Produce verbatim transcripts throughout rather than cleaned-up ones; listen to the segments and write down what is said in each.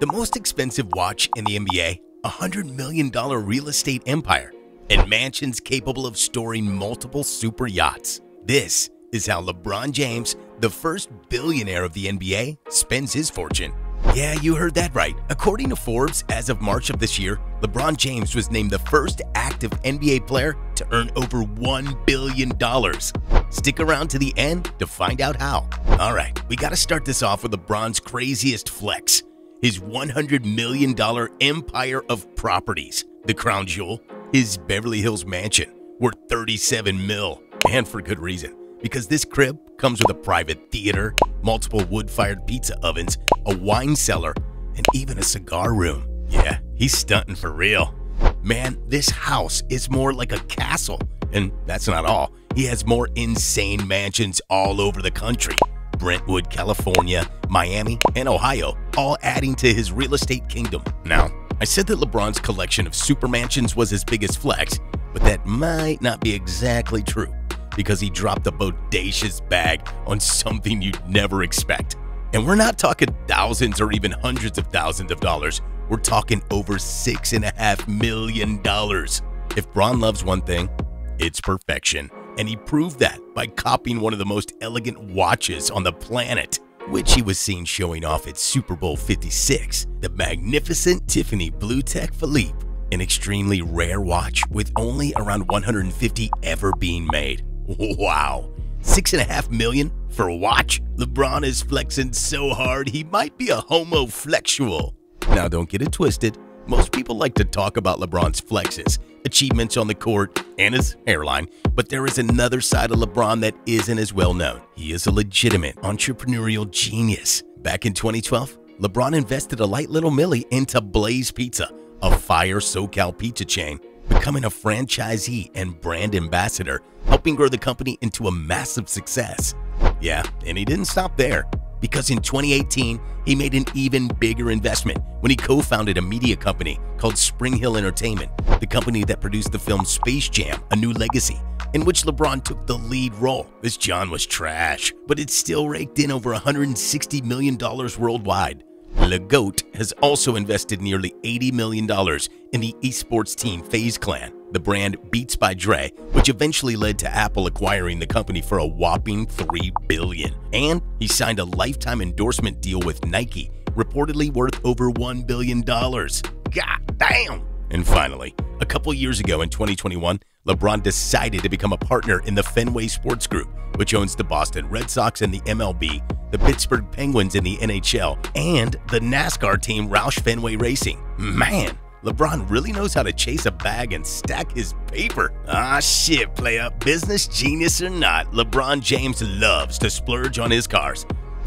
The most expensive watch in the N B A, a one hundred million dollar real estate empire, and mansions capable of storing multiple super yachts. This is how LeBron James, the first billionaire of the N B A, spends his fortune. Yeah, you heard that right. According to Forbes, as of March of this year, LeBron James was named the first active N B A player to earn over one billion dollars. Stick around to the end to find out how. All right, we got to start this off with LeBron's craziest flex, his one hundred million dollar empire of properties. The crown jewel, his Beverly Hills mansion, worth thirty-seven mil, and for good reason, because this crib comes with a private theater, multiple wood-fired pizza ovens, a wine cellar, and even a cigar room. Yeah, he's stunting for real. Man, this house is more like a castle. And that's not all. He has more insane mansions all over the country. Brentwood, California, Miami, and Ohio, all adding to his real estate kingdom. Now, I said that LeBron's collection of super mansions was his biggest flex, but that might not be exactly true, because he dropped a bodacious bag on something you'd never expect. And we're not talking thousands or even hundreds of thousands of dollars. We're talking over six and a half million dollars. If Bron loves one thing, it's perfection. And he proved that by copying one of the most elegant watches on the planet, which he was seen showing off at Super Bowl fifty-six, the magnificent Tiffany Blue Tech Philippe, an extremely rare watch with only around one hundred fifty ever being made. Wow, six and a half million for a watch? LeBron is flexing so hard he might be a homoflexual. Now don't get it twisted, most people like to talk about LeBron's flexes, achievements on the court, and his hairline, but there is another side of LeBron that isn't as well known. He is a legitimate entrepreneurial genius. Back in twenty twelve, LeBron invested a light little milli into Blaze Pizza, a fire SoCal pizza chain, becoming a franchisee and brand ambassador, helping grow the company into a massive success. Yeah, and he didn't stop there, because in twenty eighteen, he made an even bigger investment when he co-founded a media company called Spring Hill Entertainment, the company that produced the film Space Jam: A New Legacy, in which LeBron took the lead role. This John was trash, but it still raked in over one hundred sixty million dollars worldwide. The GOAT has also invested nearly eighty million dollars in the esports team FaZe Clan, the brand Beats by Dre, which eventually led to Apple acquiring the company for a whopping three billion dollars. And he signed a lifetime endorsement deal with Nike, reportedly worth over one billion dollars. God damn! And finally, a couple years ago in twenty twenty-one, LeBron decided to become a partner in the Fenway Sports Group, which owns the Boston Red Sox and the M L B, the Pittsburgh Penguins in the N H L, and the NASCAR team Roush Fenway Racing. Man, LeBron really knows how to chase a bag and stack his paper. Ah shit, play up. Business genius or not, LeBron James loves to splurge on his cars.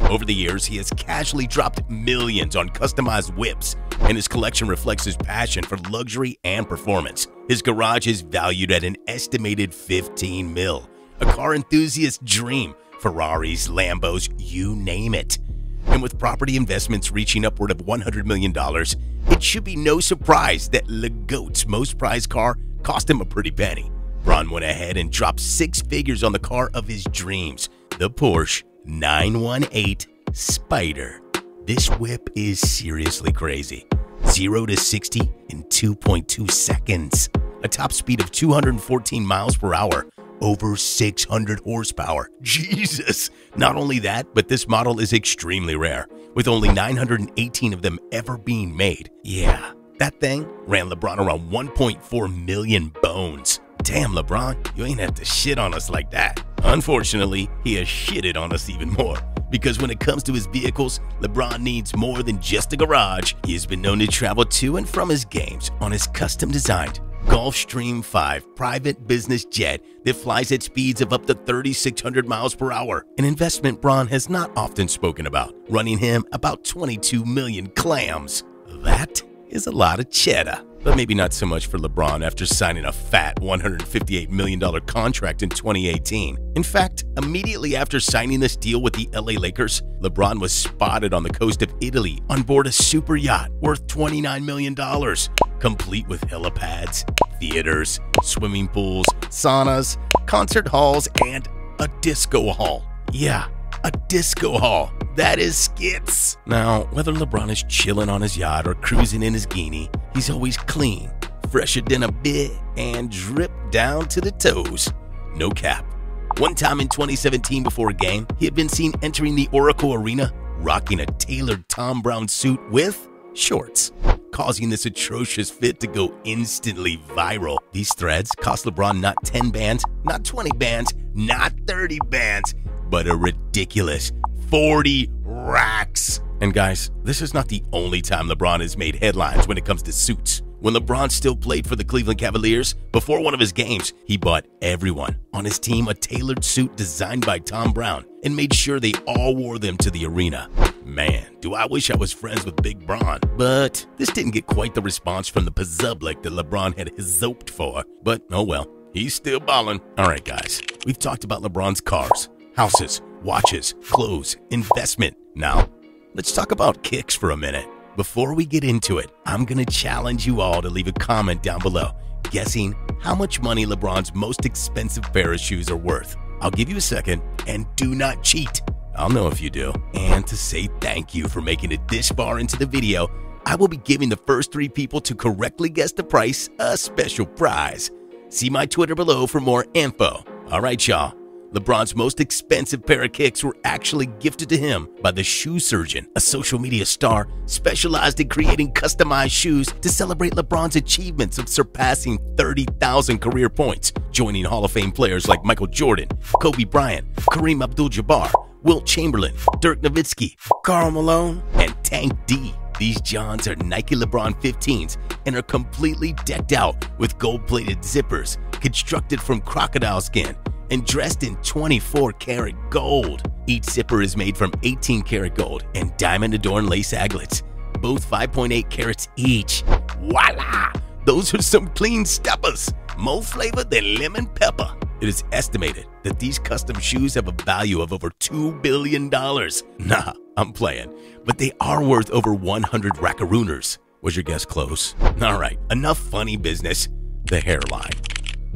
Over the years, he has casually dropped millions on customized whips, and his collection reflects his passion for luxury and performance. His garage is valued at an estimated fifteen mil, a car enthusiast's dream. Ferraris, Lambos, you name it. And with property investments reaching upward of one hundred million dollars, it should be no surprise that Le Goat's most prized car cost him a pretty penny. Bron went ahead and dropped six figures on the car of his dreams, the Porsche nine one eight Spyder. This whip is seriously crazy. zero to sixty in two point two seconds, a top speed of two hundred fourteen miles per hour. Over six hundred horsepower. Jesus! Not only that, but this model is extremely rare, with only nine hundred eighteen of them ever being made. Yeah, that thing ran LeBron around one point four million bones. Damn, LeBron, you ain't have to shit on us like that. Unfortunately, he has shitted on us even more, because when it comes to his vehicles, LeBron needs more than just a garage. He has been known to travel to and from his games on his custom-designed Gulfstream five private business jet that flies at speeds of up to thirty-six hundred miles per hour, an investment Bron has not often spoken about, running him about twenty-two million clams. That is a lot of cheddar. But maybe not so much for LeBron after signing a fat one hundred fifty-eight million dollar contract in twenty eighteen. In fact, immediately after signing this deal with the L A Lakers, LeBron was spotted on the coast of Italy on board a super yacht worth twenty-nine million dollars, complete with helipads, theaters, swimming pools, saunas, concert halls, and a disco hall. Yeah, a disco hall. That is skits. Now, whether LeBron is chilling on his yacht or cruising in his guinea, he's always clean, fresher than a bit, and dripped down to the toes. No cap. One time in twenty seventeen before a game, he had been seen entering the Oracle Arena rocking a tailored Tom Brown suit with shorts, causing this atrocious fit to go instantly viral. These threads cost LeBron not ten bands, not twenty bands, not thirty bands, but a ridiculous forty racks. And guys, this is not the only time LeBron has made headlines when it comes to suits. When LeBron still played for the Cleveland Cavaliers, before one of his games, he bought everyone on his team a tailored suit designed by Tom Brown and made sure they all wore them to the arena. Man, do I wish I was friends with Big Bron. But this didn't get quite the response from the public that LeBron had hoped for. But oh well, he's still ballin'. Alright guys, we've talked about LeBron's cars, houses, watches, clothes, investment. Now, let's talk about kicks for a minute. Before we get into it, I'm gonna challenge you all to leave a comment down below guessing how much money LeBron's most expensive pair of shoes are worth. I'll give you a second, and do not cheat. I'll know if you do. And to say thank you for making it this far into the video, I will be giving the first three people to correctly guess the price a special prize. See my Twitter below for more info. Alright y'all, LeBron's most expensive pair of kicks were actually gifted to him by the Shoe Surgeon, a social media star specialized in creating customized shoes to celebrate LeBron's achievements of surpassing thirty thousand career points, joining Hall of Fame players like Michael Jordan, Kobe Bryant, Kareem Abdul-Jabbar, Wilt Chamberlain, Dirk Nowitzki, Karl Malone, and Tank D. These Johns are Nike LeBron fifteens and are completely decked out with gold-plated zippers constructed from crocodile skin and dressed in twenty-four karat gold. Each zipper is made from eighteen karat gold and diamond-adorned lace aglets, both five point eight carats each. Voila! Those are some clean steppers, more flavor than lemon pepper. It is estimated that these custom shoes have a value of over two billion dollars. Nah, I'm playing, but they are worth over one hundred rackarooners. Was your guess close? All right, enough funny business. The hairline.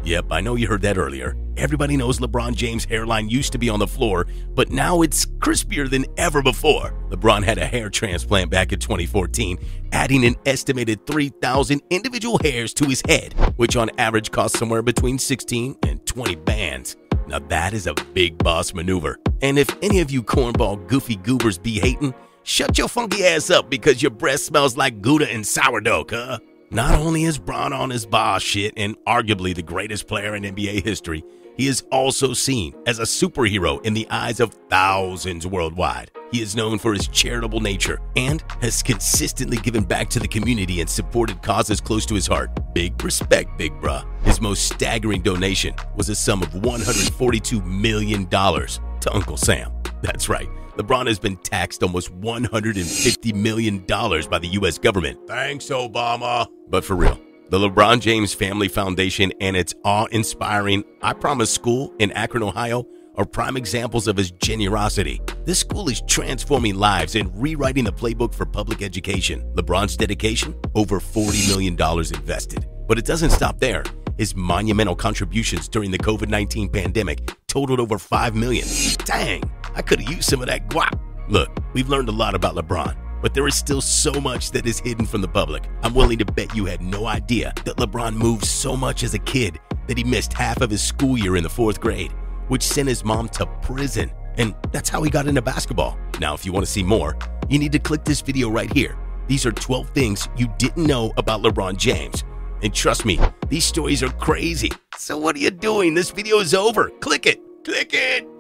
Yep, I know you heard that earlier. Everybody knows LeBron James' hairline used to be on the floor, but now it's crispier than ever before. LeBron had a hair transplant back in twenty fourteen, adding an estimated three thousand individual hairs to his head, which on average cost somewhere between sixteen and twenty bands. Now that is a big boss maneuver. And if any of you cornball goofy goobers be hating, shut your funky ass up because your breath smells like Gouda and sourdough, huh? Not only is Bron on his boss shit and arguably the greatest player in N B A history, he is also seen as a superhero in the eyes of thousands worldwide. He is known for his charitable nature and has consistently given back to the community and supported causes close to his heart. Big respect, big bruh. His most staggering donation was a sum of one hundred forty-two million dollars to Uncle Sam. That's right. LeBron has been taxed almost one hundred fifty million dollars by the U S government. Thanks, Obama. But for real, the LeBron James Family Foundation and its awe-inspiring I Promise school in Akron, Ohio are prime examples of his generosity. This school is transforming lives and rewriting the playbook for public education. LeBron's dedication? Over forty million dollars invested. But it doesn't stop there. His monumental contributions during the COVID nineteen pandemic totaled over five million dollars. Dang, I could have used some of that guap. Look, we've learned a lot about LeBron, but there is still so much that is hidden from the public. I'm willing to bet you had no idea that LeBron moved so much as a kid that he missed half of his school year in the fourth grade, which sent his mom to prison. And that's how he got into basketball. Now, if you want to see more, you need to click this video right here. These are twelve things you didn't know about LeBron James. And trust me, these stories are crazy. So what are you doing? This video is over. Click it. Click it.